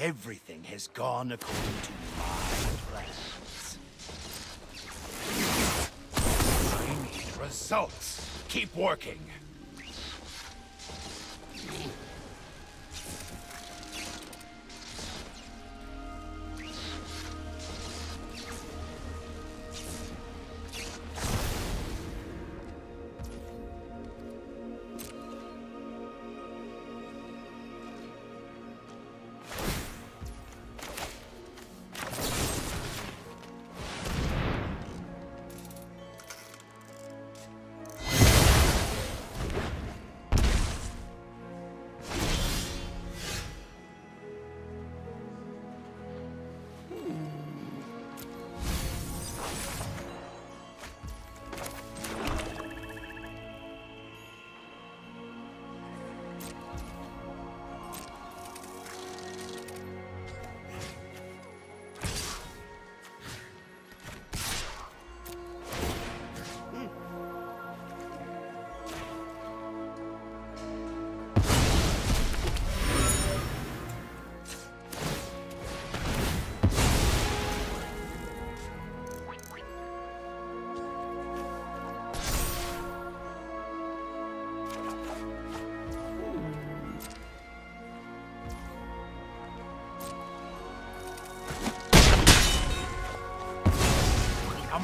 Everything has gone according to my plans. I need results. Keep working.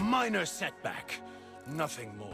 Minor setback, nothing more.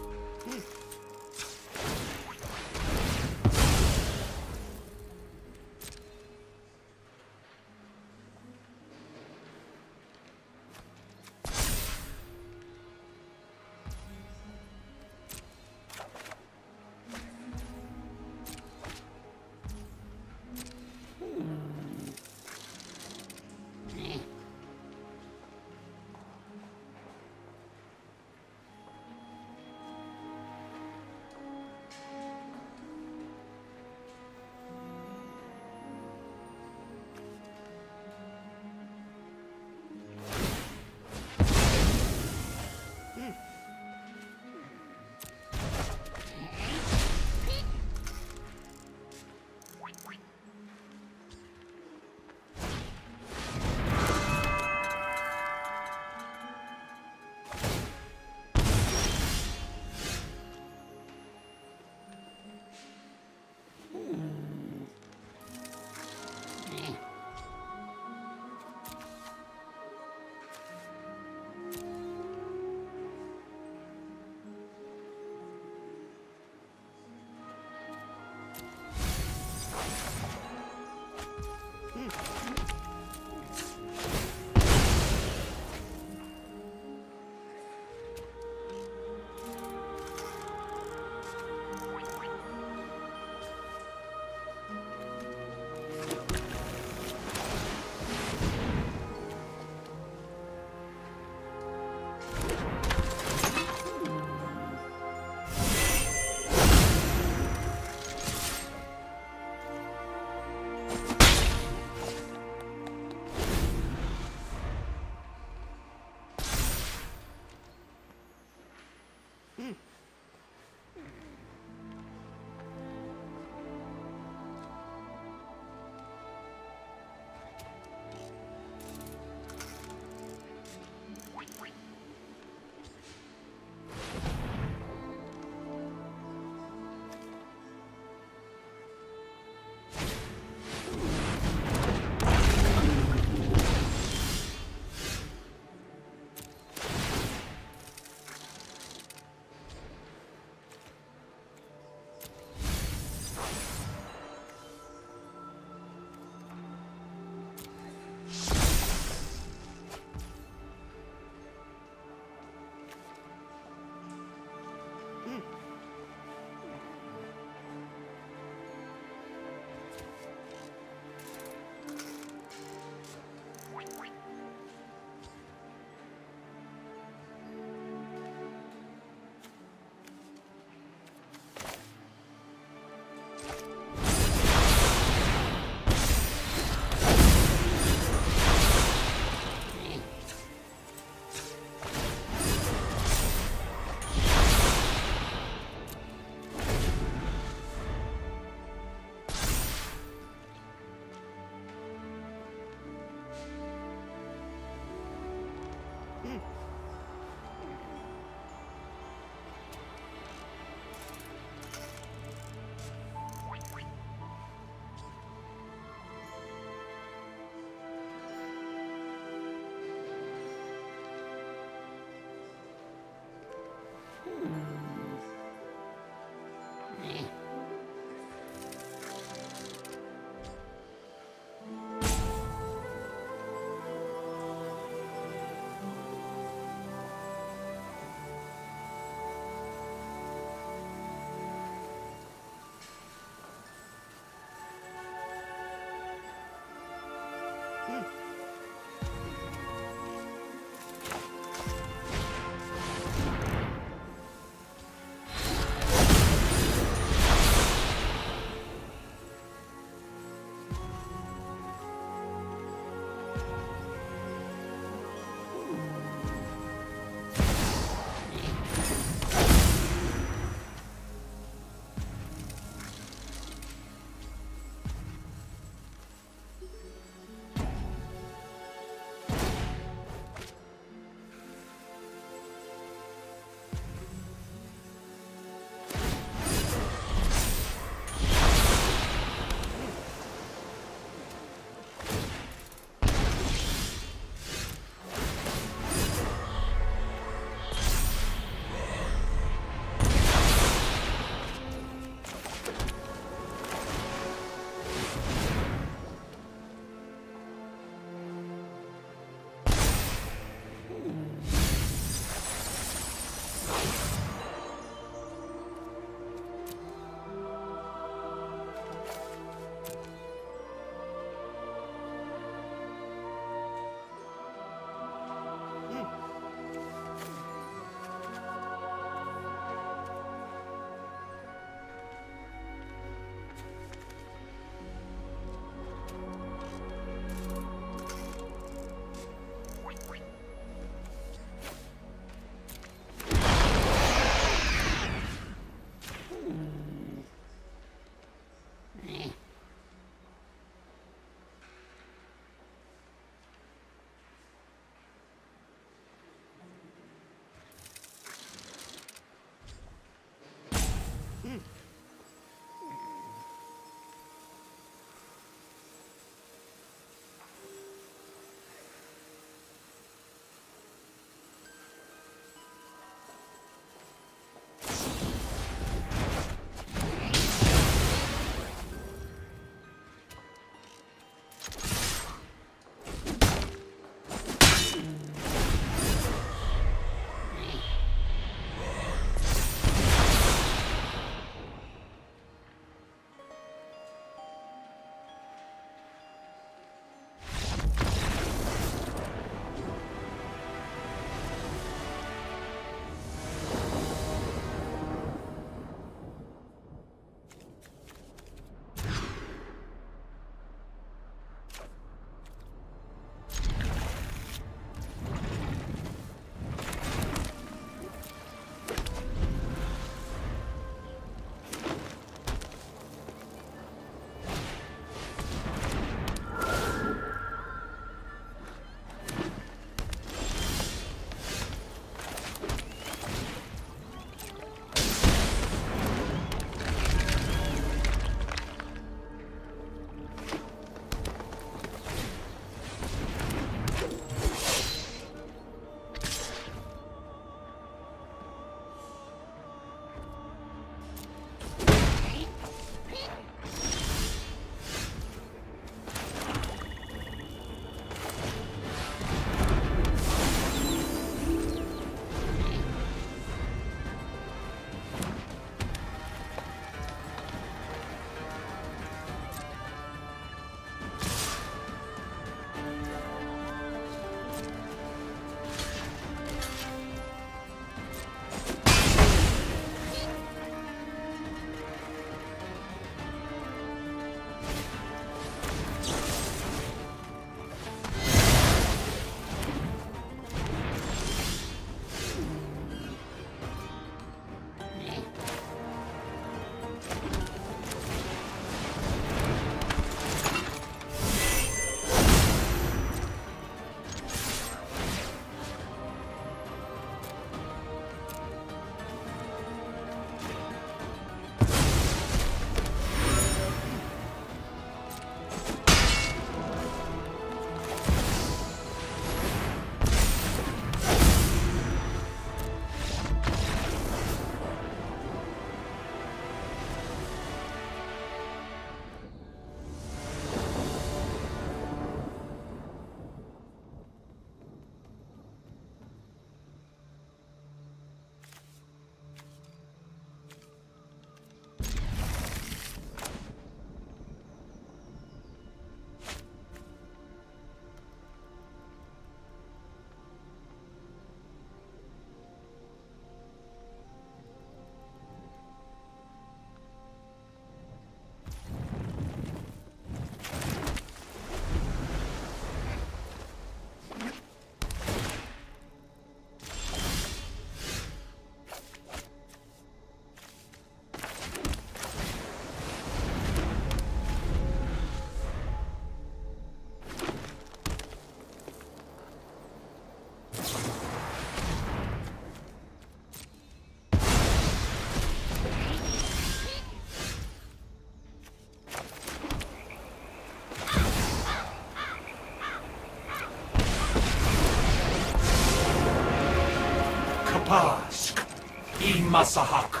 Masahak.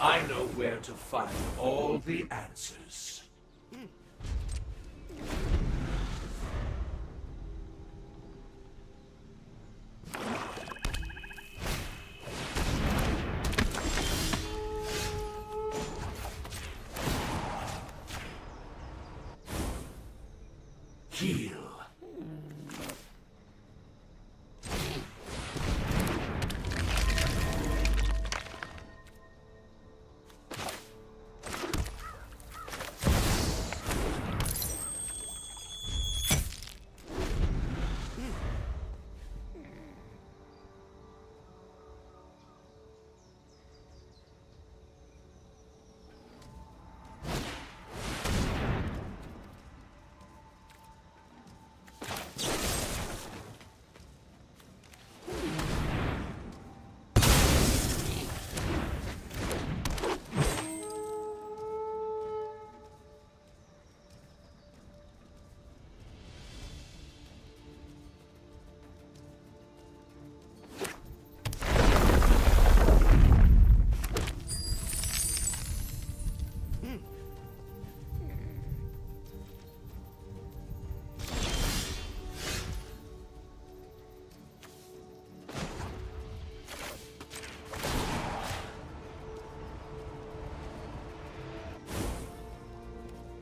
I know where to find all the answers.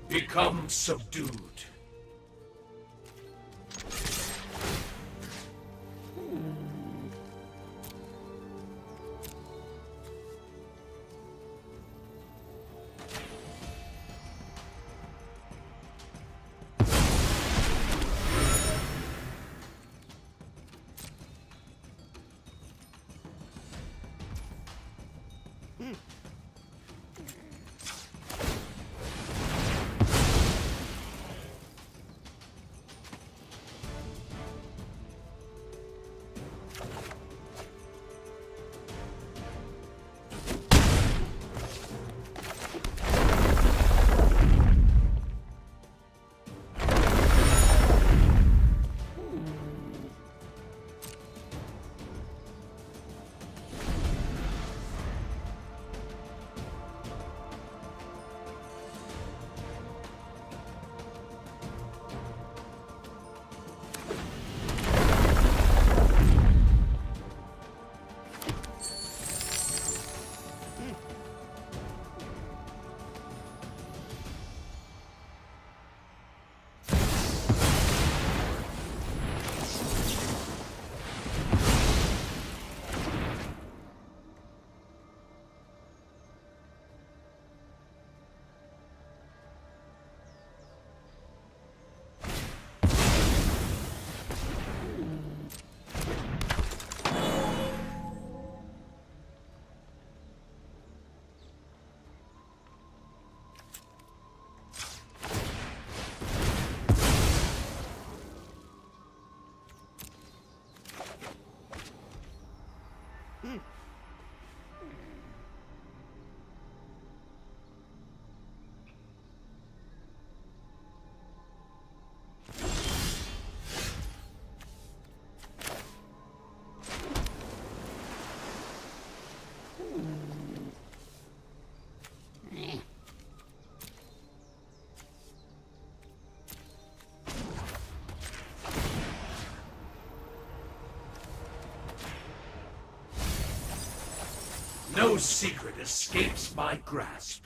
Become subdued. No secret escapes my grasp.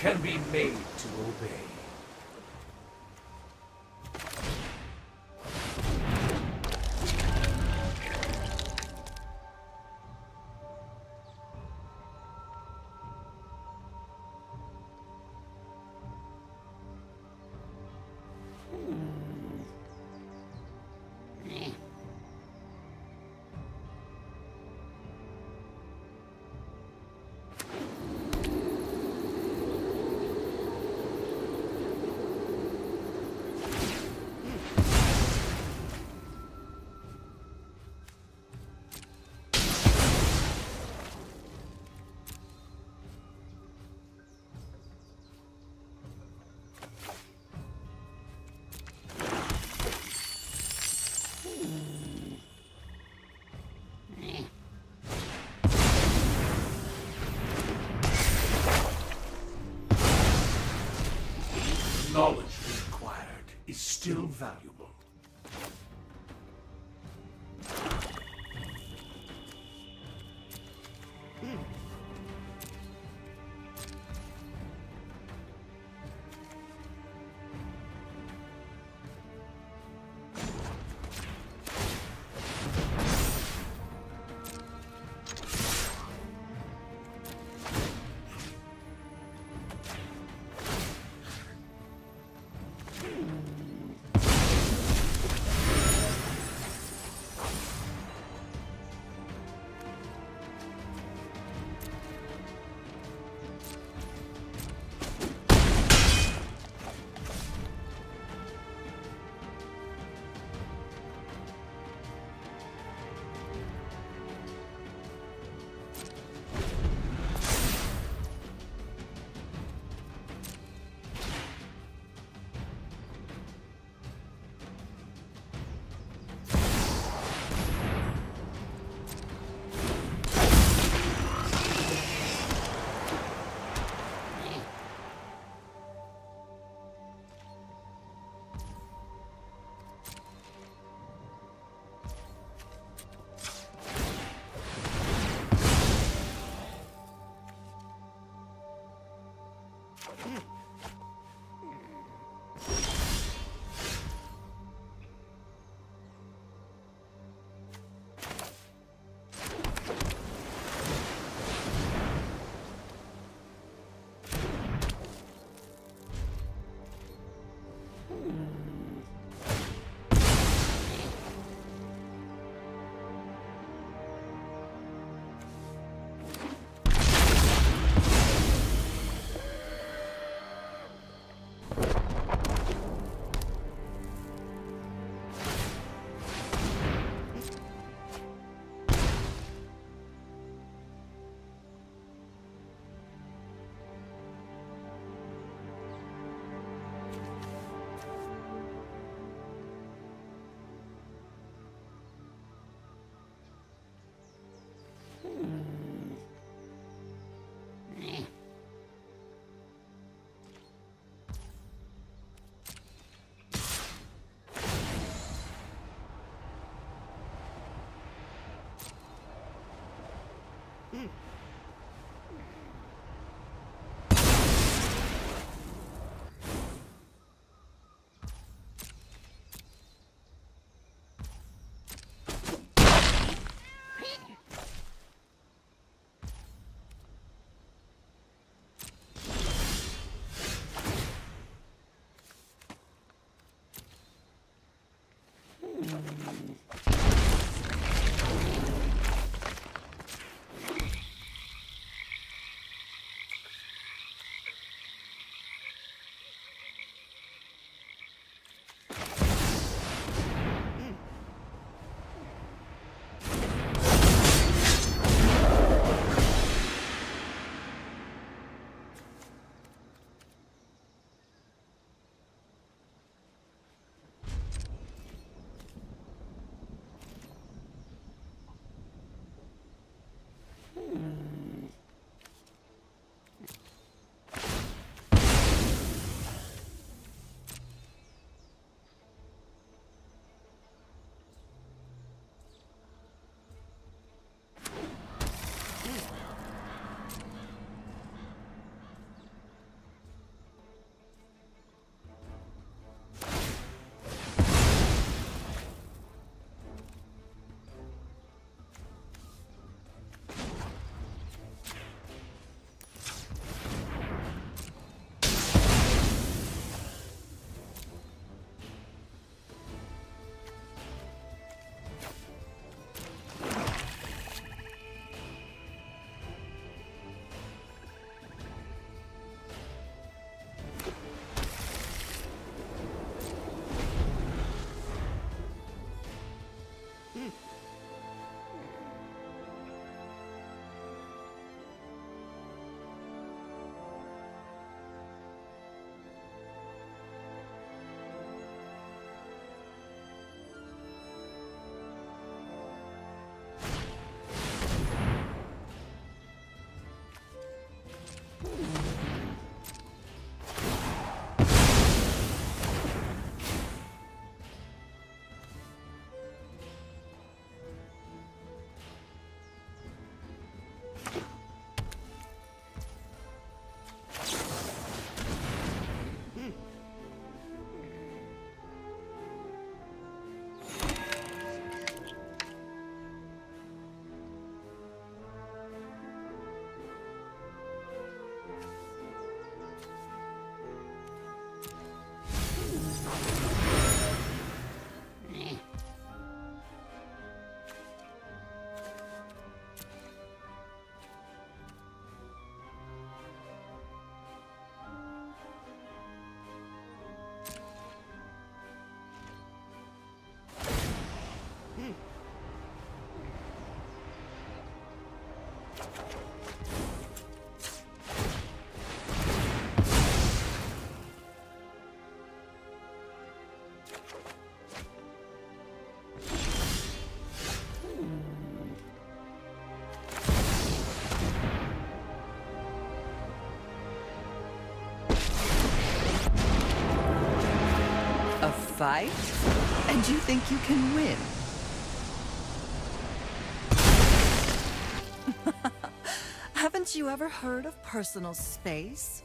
can be made to obey. Knowledge acquired is still valuable. Fight? And you think you can win? Haven't you ever heard of personal space?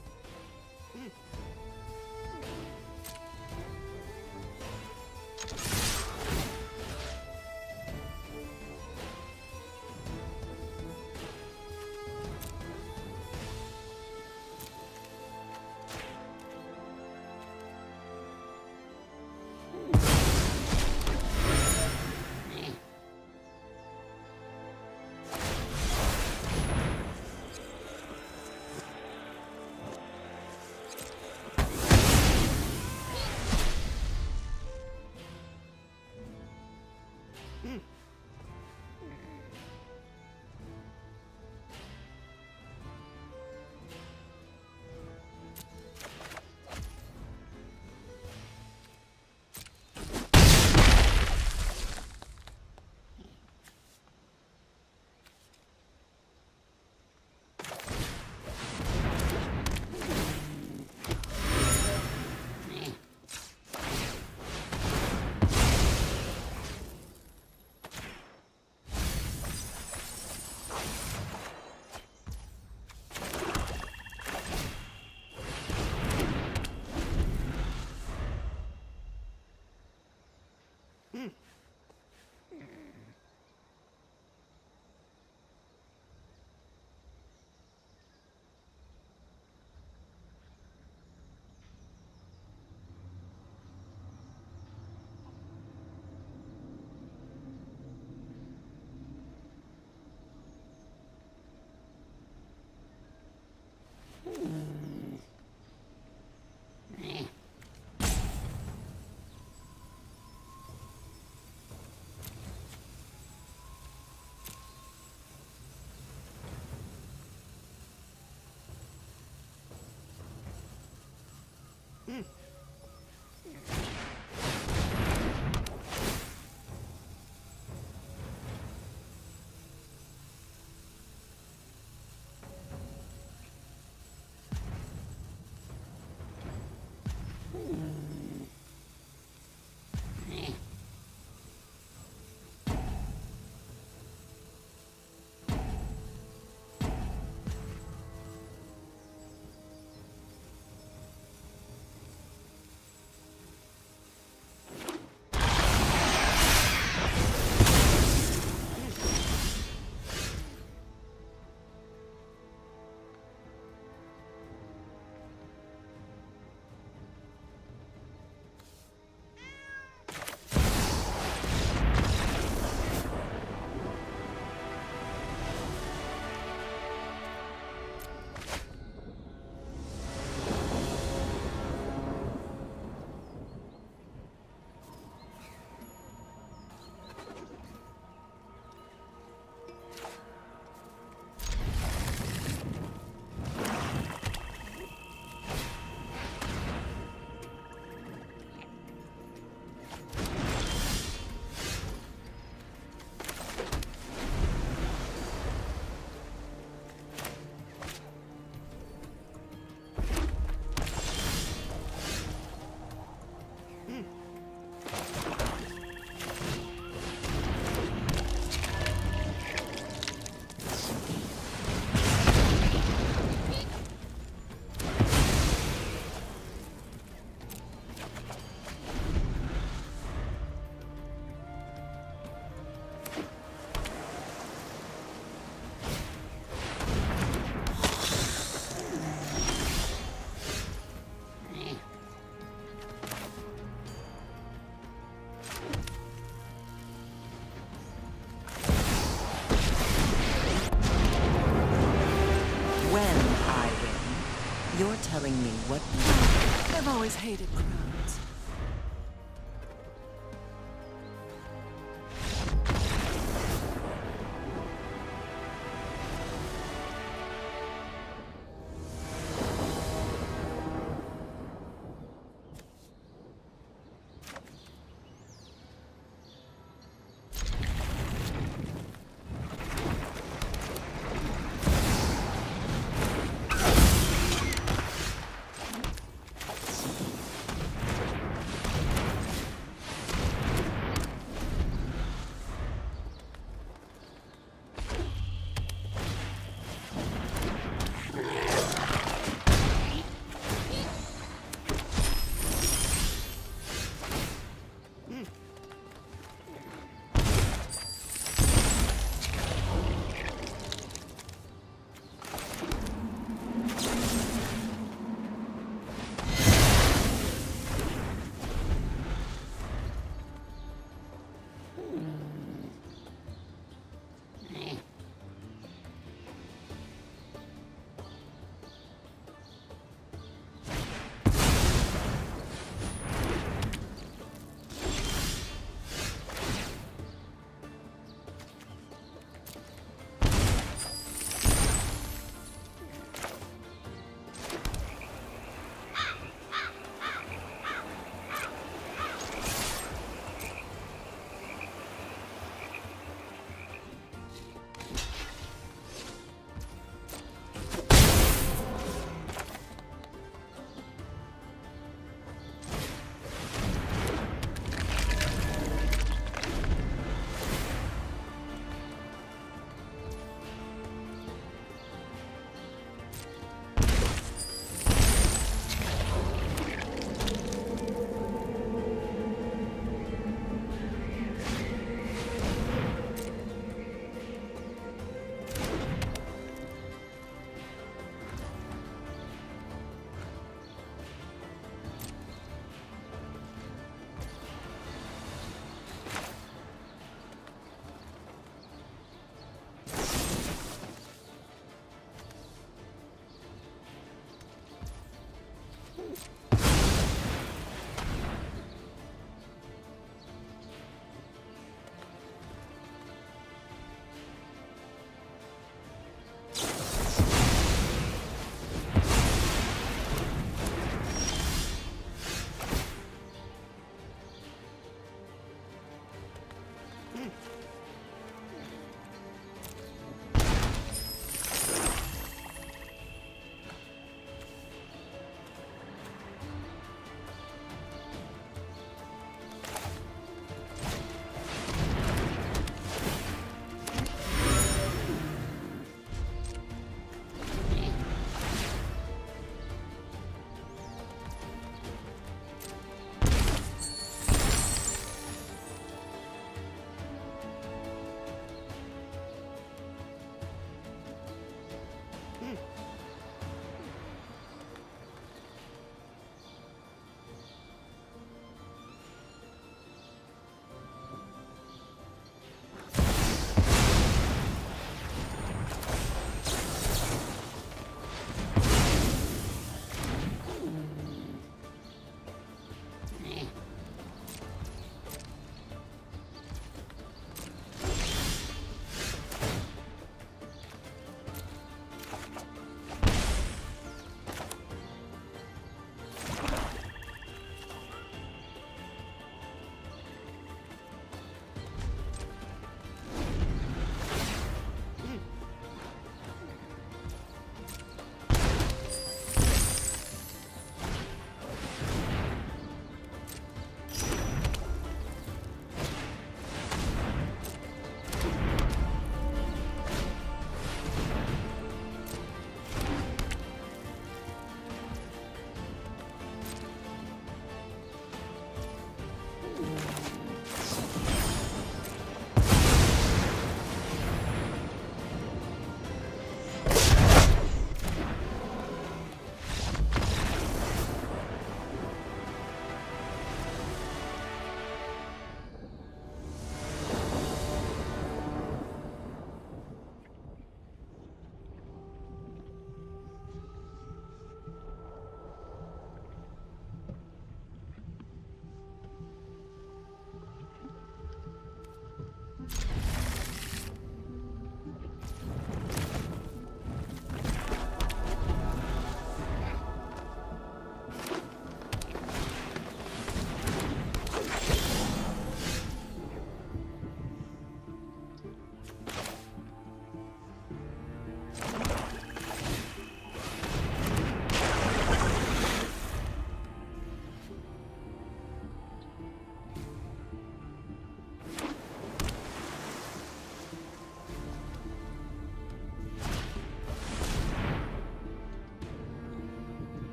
You're telling me what you... I've always hated crowds.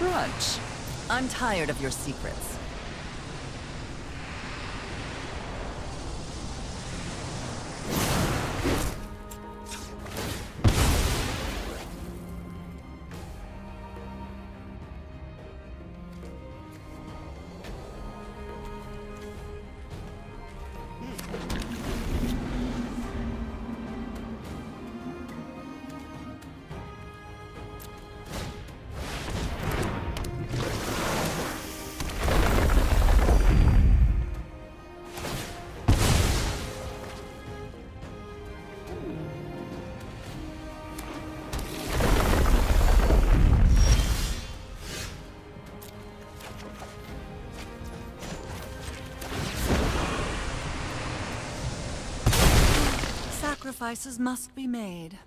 brunch. I'm tired of your secrets. Sacrifices must be made.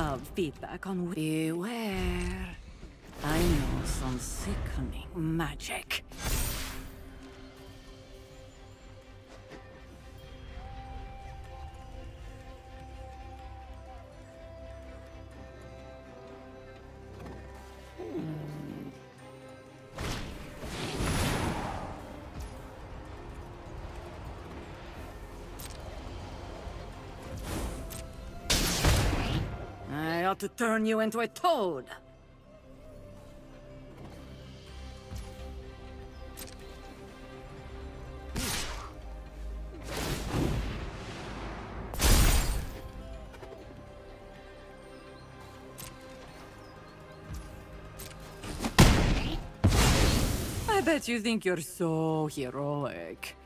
love feedback on... Beware. I know some sickening magic. I ought to turn you into a toad. I bet you think you're so heroic.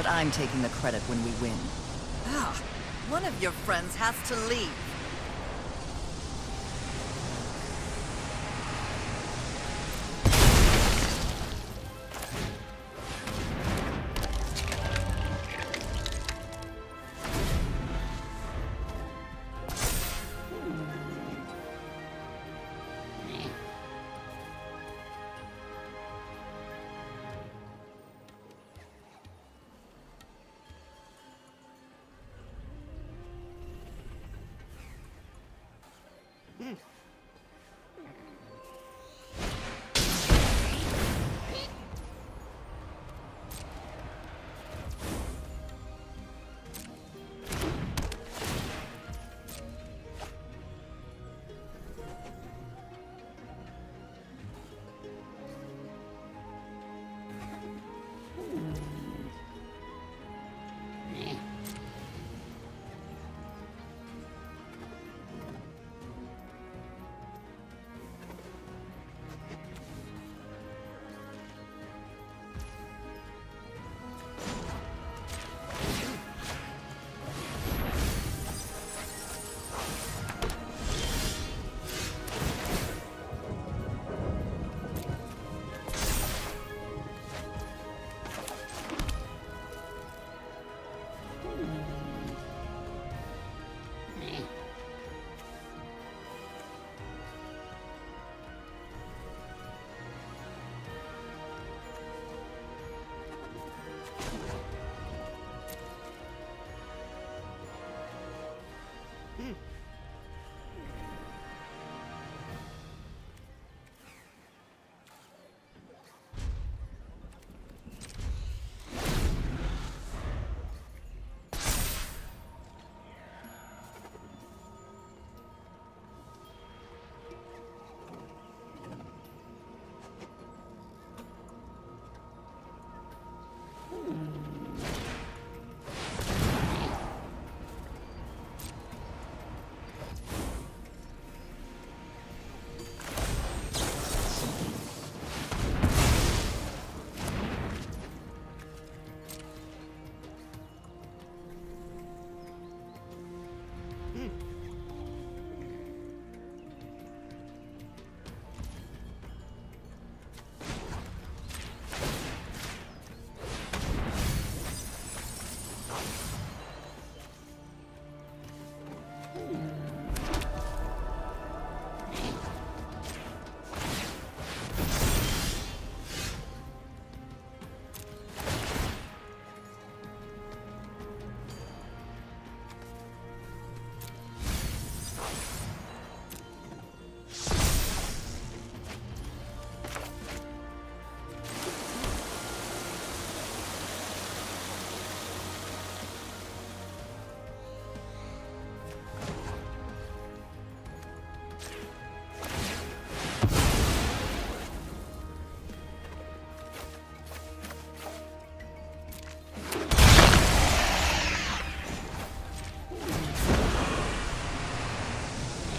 But I'm taking the credit when we win. Ah, one of your friends has to leave.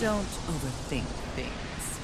Don't overthink things.